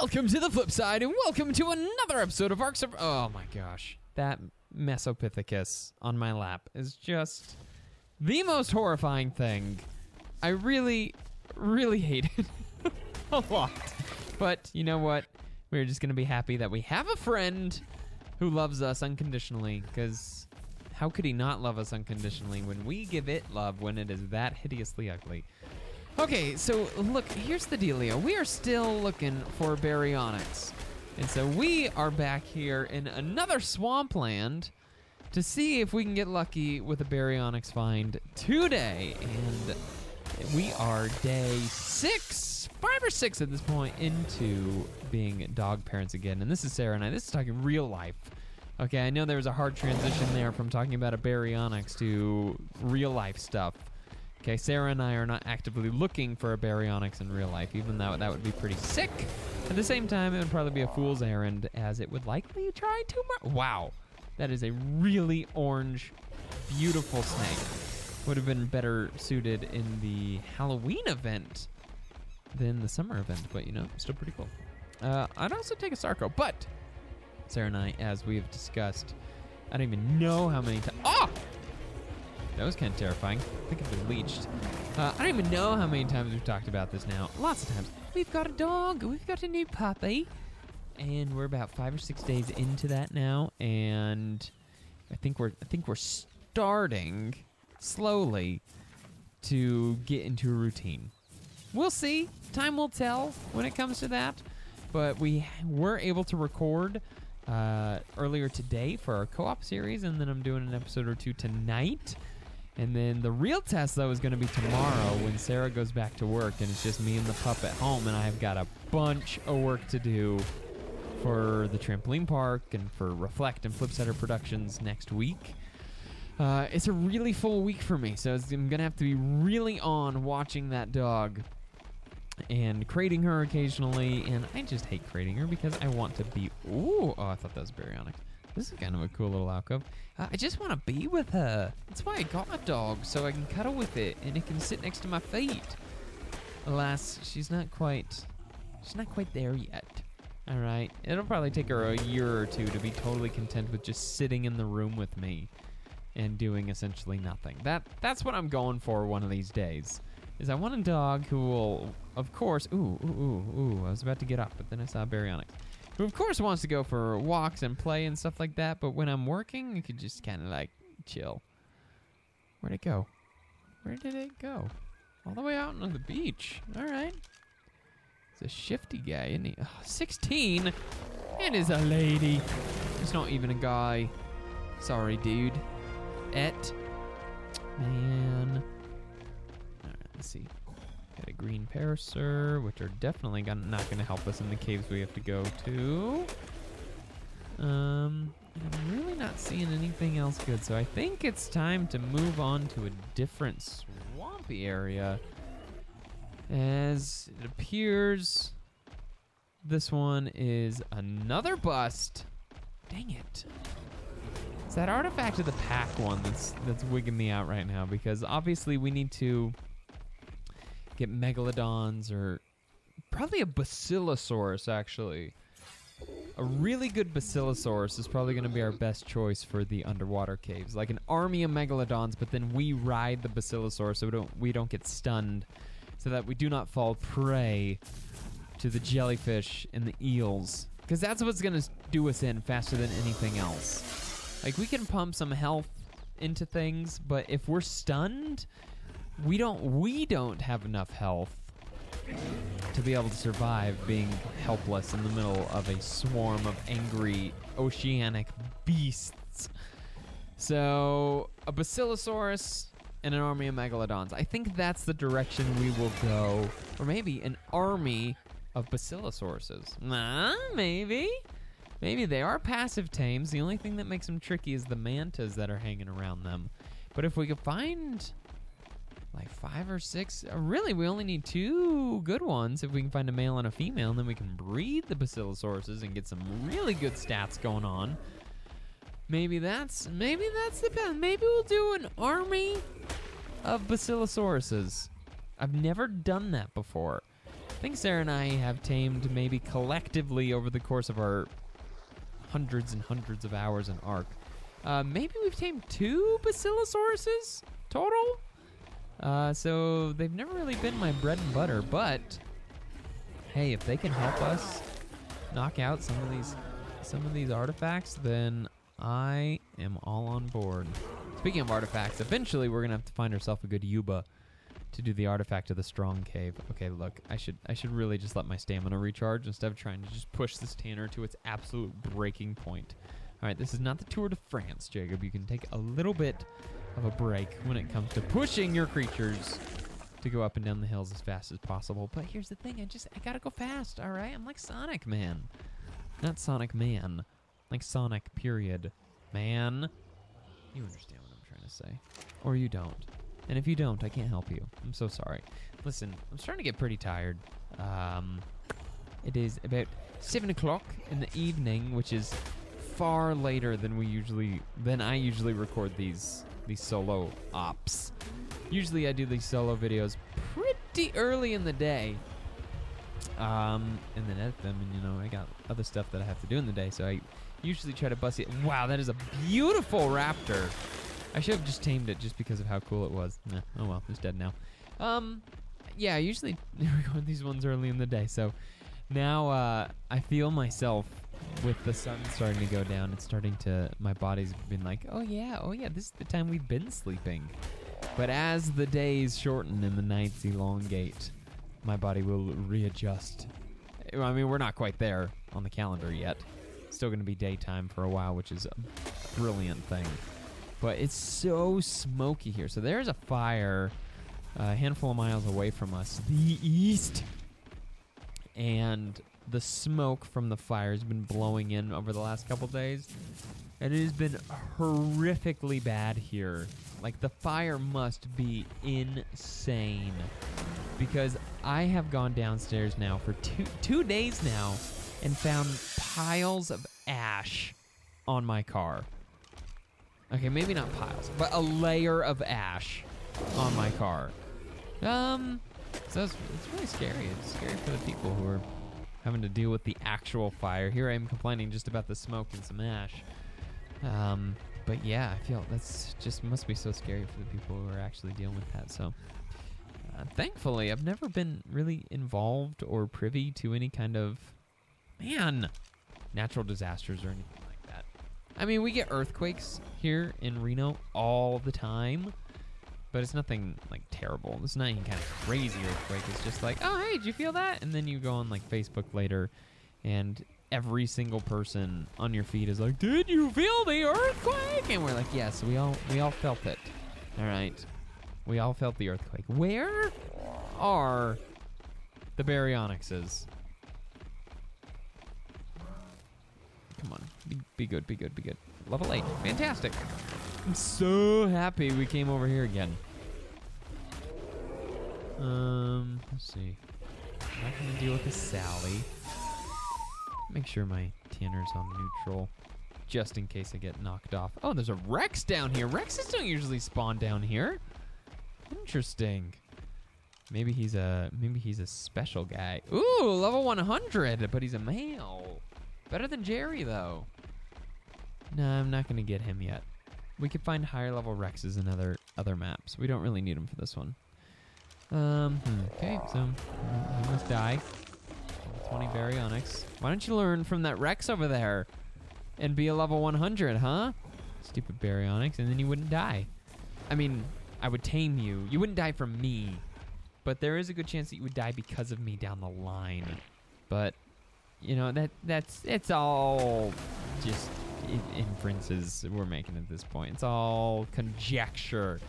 Welcome to the flip side, and welcome to another episode of ARK: Survival. Oh my gosh, that Mesopithecus on my lap is just the most horrifying thing. I really, really hate it a lot. But you know what? We're just gonna be happy that we have a friend who loves us unconditionally, because how could he not love us unconditionally when we give it love when it is that hideously ugly? Okay, so look, here's the dealio. We are still looking for Baryonyx. And so we are back here in another swampland to see if we can get lucky with a Baryonyx find today. And we are day 5 or 6 at this point into being dog parents again. And this is Sarah and I. This is talking real life. Okay, I know there was a hard transition there from talking about a Baryonyx to real life stuff. Okay, Sarah and I are not actively looking for a Baryonyx in real life, even though that would be pretty sick. At the same time, it would probably be a fool's errand, as it would likely try to murder. Wow, that is a really orange, beautiful snake. Would have been better suited in the Halloween event than the summer event, but you know, still pretty cool. I'd also take a Sarko, but Sarah and I, as we have discussed, I don't even know how many times. Oh! That was kind of terrifying. I think I've been leeched. I don't even know how many times we've talked about this now. Lots of times. We've got a dog. We've got a new puppy. And we're about 5 or 6 days into that now. And I think we're starting slowly to get into a routine. We'll see. Time will tell when it comes to that. But we were able to record earlier today for our co-op series. And then I'm doing an episode or 2 tonight. And then the real test, though, is going to be tomorrow when Sarah goes back to work and it's just me and the pup at home, and I've got a bunch of work to do for the trampoline park and for Reflect and Flipsider Productions next week. It's a really full week for me, so I'm going to have to be really on watching that dog and crating her occasionally, and I just hate crating her because I want to be... Ooh, oh, I thought that was Baryonyx. This is kind of a cool little alcove. I just want to be with her. That's why I got a dog, so I can cuddle with it and it can sit next to my feet. Alas, she's not quite there yet. All right, it'll probably take her a year or 2 to be totally content with just sitting in the room with me and doing essentially nothing. That's what I'm going for one of these days. Is I want a dog who will, of course, I was about to get up, but then I saw Baryonyx. Who, of course, wants to go for walks and play and stuff like that, but when I'm working, you could just kind of, like, chill. Where'd it go? Where did it go? All the way out on the beach. All right. It's a shifty guy, isn't he? Oh, 16? It is a lady. It's not even a guy. Sorry, dude. Man. All right, let's see. Got a green parasaur, which are definitely not going to help us in the caves we have to go to. I'm really not seeing anything else good, so I think it's time to move on to a different swampy area. As it appears, this one is another bust. Dang it. It's that Artifact of the Pack one that's wigging me out right now, because obviously we need to get Megalodons, or probably a Basilosaurus, actually. A really good Basilosaurus is probably going to be our best choice for the underwater caves. Like an army of Megalodons, but then we ride the Basilosaurus so we don't get stunned, so that we do not fall prey to the jellyfish and the eels. Because that's what's going to do us in faster than anything else. Like, we can pump some health into things, but if we're stunned, we don't have enough health to be able to survive being helpless in the middle of a swarm of angry oceanic beasts. So, a Basilosaurus and an army of Megalodons. I think that's the direction we will go. Or maybe an army of Basilosauruses. Maybe. Maybe they are passive tames. The only thing that makes them tricky is the mantas that are hanging around them. But if we could find like 5 or 6. Really, we only need 2 good ones if we can find a male and a female, and then we can breed the Basilosauruses and get some really good stats going on. Maybe that's the best. Maybe we'll do an army of Basilosauruses. I've never done that before. I think Sarah and I have tamed maybe collectively over the course of our hundreds and hundreds of hours in ARK. Maybe we've tamed 2 Basilosauruses total. So they've never really been my bread and butter, but hey, if they can help us knock out some of these artifacts, then I am all on board. Speaking of artifacts, eventually we're gonna have to find ourselves a good Yuba to do the artifact of the strong cave. Okay, look, I should really just let my stamina recharge instead of trying to just push this tanner to its absolute breaking point. All right, this is not the Tour de France, Jacob. You can take a little bit of a break when it comes to pushing your creatures to go up and down the hills as fast as possible. But here's the thing, I gotta go fast, all right? I'm like Sonic Man. Not Sonic Man, like Sonic period. Man, you understand what I'm trying to say. Or you don't. And if you don't, I can't help you. I'm so sorry. Listen, I'm starting to get pretty tired. It is about 7 o'clock in the evening, which is far later than I usually record these solo ops. Usually I do these solo videos pretty early in the day, and then edit them. And you know, I got other stuff that I have to do in the day, so I usually try to bust it. Wow, that is a beautiful raptor. I should have just tamed it just because of how cool it was. Nah, oh well, it's dead now. Yeah, I usually record these ones early in the day, so now I feel myself with the sun starting to go down. It's starting to, my body's been like, oh yeah, this is the time we've been sleeping. But as the days shorten and the nights elongate, my body will readjust. I mean, we're not quite there on the calendar yet. It's still gonna be daytime for a while, which is a brilliant thing. But it's so smoky here. So there's a fire a handful of miles away from us, the east. And the smoke from the fire has been blowing in over the last couple days. And it has been horrifically bad here. Like, the fire must be insane. Because I have gone downstairs now for two days now and found piles of ash on my car. Okay, maybe not piles, but a layer of ash on my car. So it's really scary. It's scary for the people who are having to deal with the actual fire. Here I am complaining just about the smoke and some ash. But yeah, I feel that's just must be so scary for the people who are actually dealing with that. So thankfully, I've never been really involved or privy to any kind of, natural disasters or anything like that. I mean, we get earthquakes here in Reno all the time, but it's nothing like terrible. It's not even kind of crazy earthquake. It's just like, oh, hey, did you feel that? And then you go on like Facebook later and every single person on your feed is like, did you feel the earthquake? And we're like, yes, we all felt it. All right. We all felt the earthquake. Where are the Baryonyxes? Come on, be good. Level 8, fantastic. I'm so happy we came over here again. Let's see. I'm not gonna deal with the Sally. Make sure my tanner's on neutral, just in case I get knocked off. Oh, there's a Rex down here. Rexes don't usually spawn down here. Interesting. Maybe he's a special guy. Ooh, level 100, but he's a male. Better than Jerry though. No, I'm not gonna get him yet. We could find higher level Rexes in other maps. We don't really need them for this one. Okay, so he must die. 20 Baryonyx. Why don't you learn from that Rex over there and be a level 100, huh? Stupid Baryonyx, and then you wouldn't die. I mean, I would tame you. You wouldn't die from me, but there is a good chance that you would die because of me down the line. But you know, it's all just inferences we're making at this point. It's all conjecture.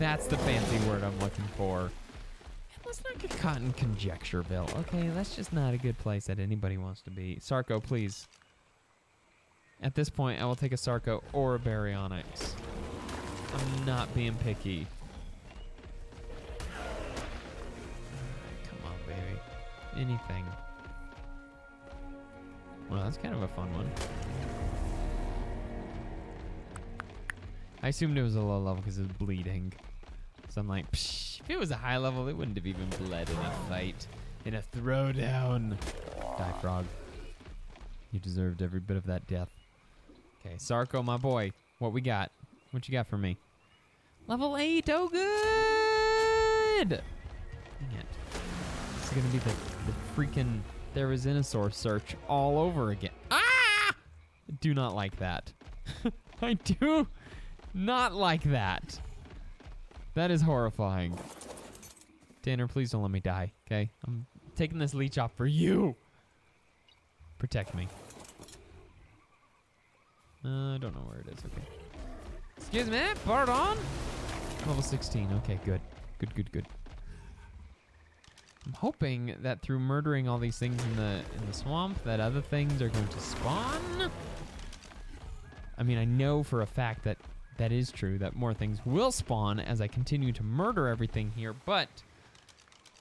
That's the fancy word I'm looking for. And let's not get caught in Conjectureville, okay? That's just not a good place that anybody wants to be. Sarko, please. At this point, I will take a Sarko or a Baryonyx. I'm not being picky. Come on, baby. Anything. Well, that's kind of a fun one. I assumed it was a low level because it was bleeding. So I'm like, psh, if it was a high level, it wouldn't have even bled in a fight. in a throwdown. Die, frog. You deserved every bit of that death. Okay, Sarko, my boy. What we got? What you got for me? Level 8. Oh, good. Dang it. It's going to be the freaking Therizinosaur search all over again. Ah! I do not like that. I do not like that. That is horrifying. Tanner, please don't let me die, okay? I'm taking this leech off for you. Protect me. I don't know where it is, okay. Excuse me, pardon? Level 16, okay, good. Good, good, good. I'm hoping that through murdering all these things in the swamp, that other things are going to spawn. I mean, I know for a fact that that is true, that more things will spawn as I continue to murder everything here, but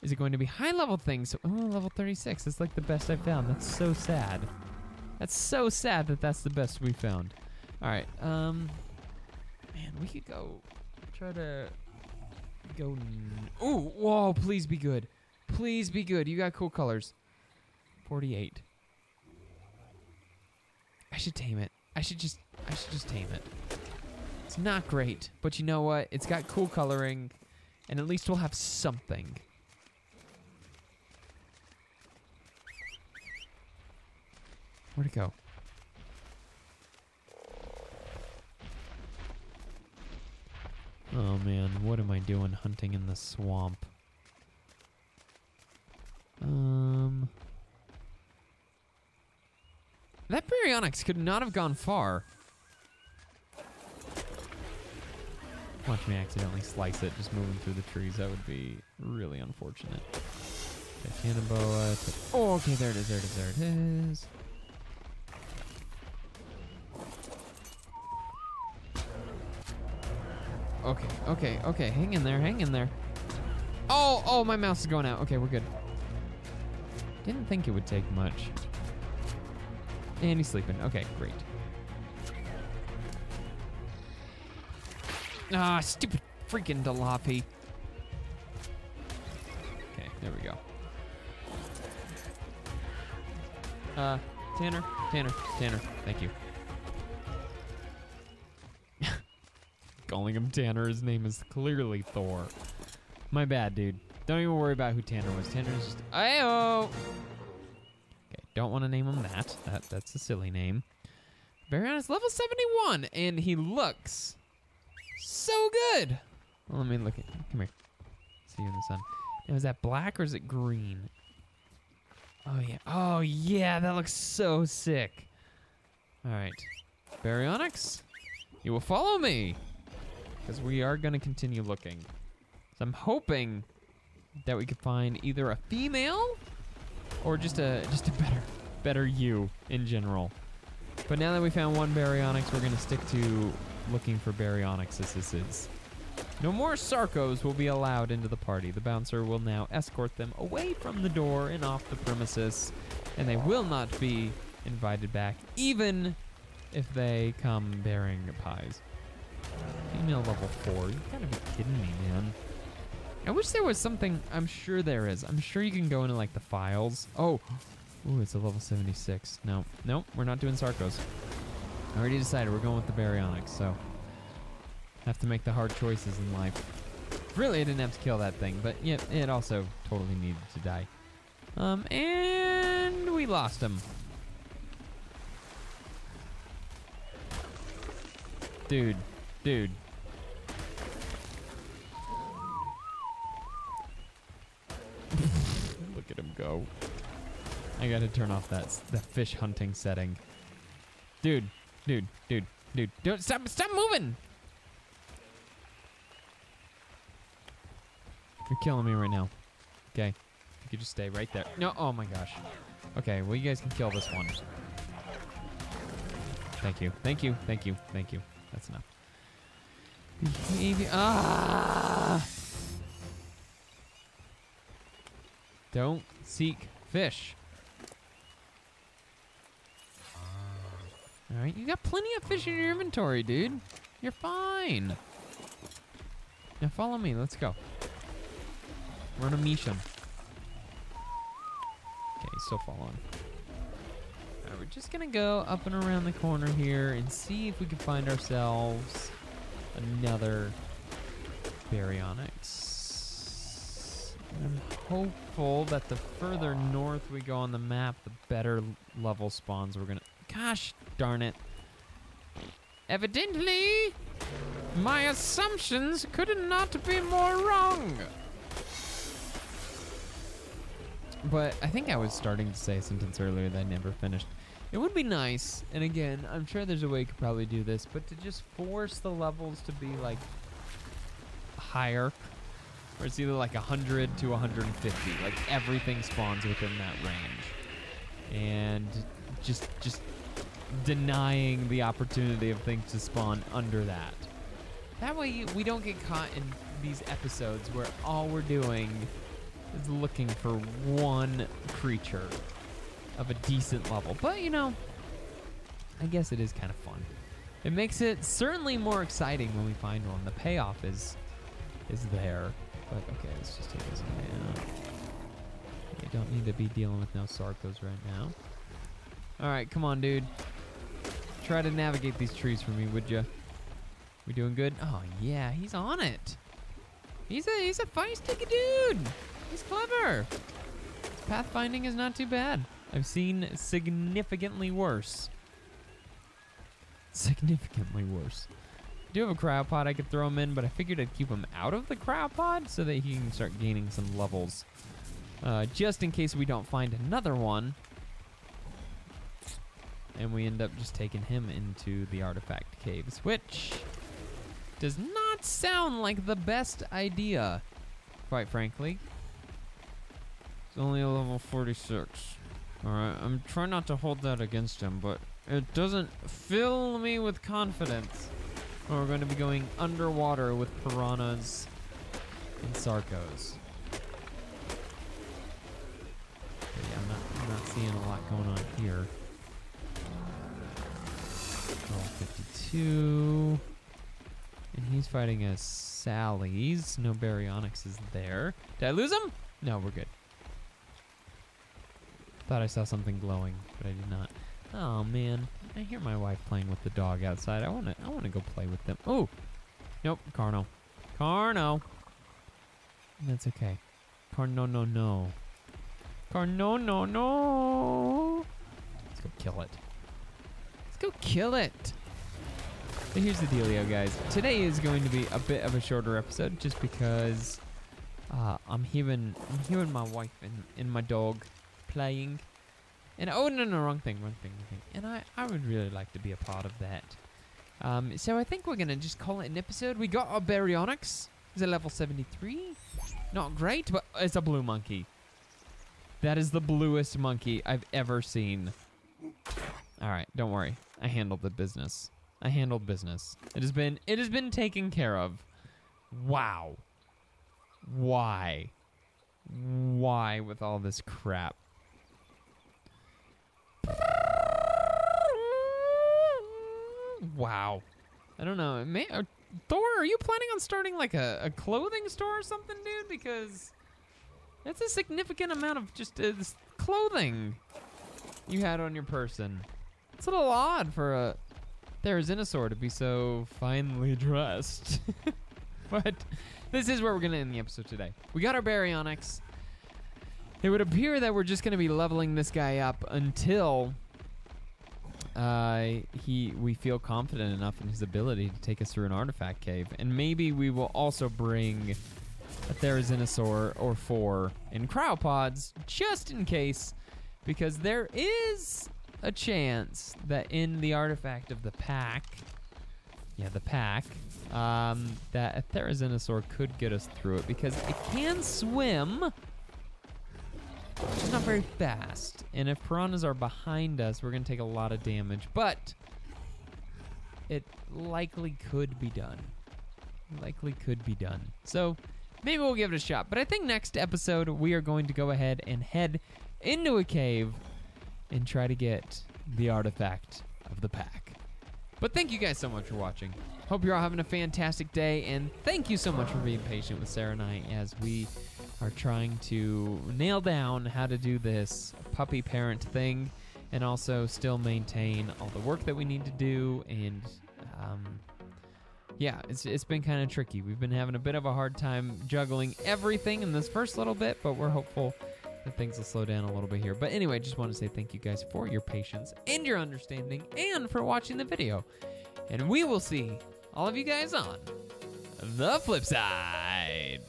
is it going to be high-level things? So, oh, level 36. That's like the best I've found. That's so sad. That's so sad that that's the best we found. All right. Man, we could go try to go... Ooh, whoa, please be good. Please be good. You got cool colors. 48. I should tame it. I should just tame it. It's not great, but you know what? It's got cool coloring, and at least we'll have something. Where'd it go? Oh man, what am I doing hunting in the swamp? That Baryonyx could not have gone far. Watch me accidentally slice it, just moving through the trees. That would be really unfortunate. Okay, cannon boa. Oh, okay, there it is, there it is, there it is. Okay, okay, okay. Hang in there, hang in there. Oh, oh, my mouse is going out. Okay, we're good. Didn't think it would take much. And he's sleeping. Okay, great. Ah, stupid freaking Dalapi. Okay, there we go. Tanner. Thank you. Calling him Tanner. His name is clearly Thor. My bad, dude. Don't even worry about who Tanner was. Tanner's just... Ayo! Okay, don't want to name him that. That's a silly name. Baryonyx level 71, and he looks so good. Well, let me look at... Come here. See you in the sun. Now, is that black or is it green? Oh, yeah. Oh, yeah. That looks so sick. All right. Baryonyx, you will follow me. Because we are going to continue looking. So I'm hoping that we could find either a female or just a better you in general. But now that we found one Baryonyx, we're going to stick to looking for Baryonyxes. This is. No more Sarkos will be allowed into the party. The bouncer will now escort them away from the door and off the premises. And they will not be invited back, even if they come bearing pies. Female level 4. You gotta be kidding me, man. I wish there was something. I'm sure there is. I'm sure you can go into like the files. Oh, ooh, it's a level 76. No, nope, we're not doing Sarkos. I already decided we're going with the Baryonyx, so have to make the hard choices in life. Really, I didn't have to kill that thing, but yeah, it also totally needed to die. And we lost him. Dude. Look at him go. I gotta turn off that fish hunting setting. Dude. Don't stop moving. You're killing me right now. Okay. You could just stay right there. No, oh my gosh. Okay, well you guys can kill this one. Thank you. That's enough. Behavior. Ah! Don't seek fish. All right, you got plenty of fish in your inventory, dude. You're fine. Now follow me. Let's go. We're gonna meet him. still following. Alright, we're just gonna go up and around the corner here and see if we can find ourselves another Baryonyx. I'm hopeful that the further north we go on the map, the better level spawns we're gonna... Gosh darn it. Evidently, my assumptions could not be more wrong. But I think I was starting to say a sentence earlier that I never finished. It would be nice, and again, I'm sure there's a way you could probably do this, but to just force the levels to be like higher, or it's either like 100 to 150, like everything spawns within that range, and just denying the opportunity of things to spawn under that. That way we don't get caught in these episodes where all we're doing is looking for one creature of a decent level. But you know, I guess it is kind of fun. It makes it certainly more exciting when we find one. The payoff is there. But okay, let's just take this one down. You don't need to be dealing with no Sarkos right now. All right, come on, dude. Try to navigate these trees for me, would ya? We doing good? Oh yeah, he's on it. He's a feisty dude. He's clever. His pathfinding is not too bad. I've seen significantly worse. Significantly worse. I do have a cryopod I could throw him in, but I figured I'd keep him out of the cryopod so that he can start gaining some levels. Just in case we don't find another one. And we end up just taking him into the artifact caves, which does not sound like the best idea, quite frankly. It's only a level 46. All right, I'm trying not to hold that against him, but it doesn't fill me with confidence. Or we're going to be going underwater with piranhas and Sarkos. But yeah, I'm not seeing a lot going on here. 52, and he's fighting a Sally's. No Baryonyx is there. Did I lose him? No, we're good. Thought I saw something glowing, but I did not. Oh man, I hear my wife playing with the dog outside. I wanna go play with them. Oh, nope, Carno. That's okay. Carno no. Let's go kill it. But here's the dealio, guys. Today is going to be a bit of a shorter episode just because I'm hearing my wife and my dog playing. And oh no, wrong thing. And I would really like to be a part of that. So I think we're gonna just call it an episode. We got our Baryonyx. He's a level 73. Not great, but it's a blue monkey. That is the bluest monkey I've ever seen. All right, don't worry. I handled the business. It has been taken care of. Wow. Why with all this crap? Wow. I don't know. Thor, are you planning on starting like a clothing store or something, dude? Because that's a significant amount of just clothing you had on your person. It's a little odd for a Therizinosaur to be so finely dressed. But this is where we're gonna end the episode today. We got our Baryonyx. It would appear that we're just gonna be leveling this guy up until we feel confident enough in his ability to take us through an artifact cave. And maybe we will also bring a Therizinosaur or four in cryopods just in case, because there is a chance that in the artifact of the pack, that a Therizinosaur could get us through it, because it can swim, it's not very fast, and if piranhas are behind us, we're gonna take a lot of damage, but it likely could be done. So maybe we'll give it a shot, but I think next episode we are going to go ahead and head into a cave and try to get the artifact of the pack. But thank you guys so much for watching. Hope you're all having a fantastic day, and thank you so much for being patient with Sarah and I as we are trying to nail down how to do this puppy parent thing, and also still maintain all the work that we need to do. And yeah, it's been kind of tricky. We've been having a bit of a hard time juggling everything in this first little bit, but we're hopeful that things will slow down a little bit here. But anyway, just want to say thank you guys for your patience and your understanding and for watching the video. And we will see all of you guys on the flip side.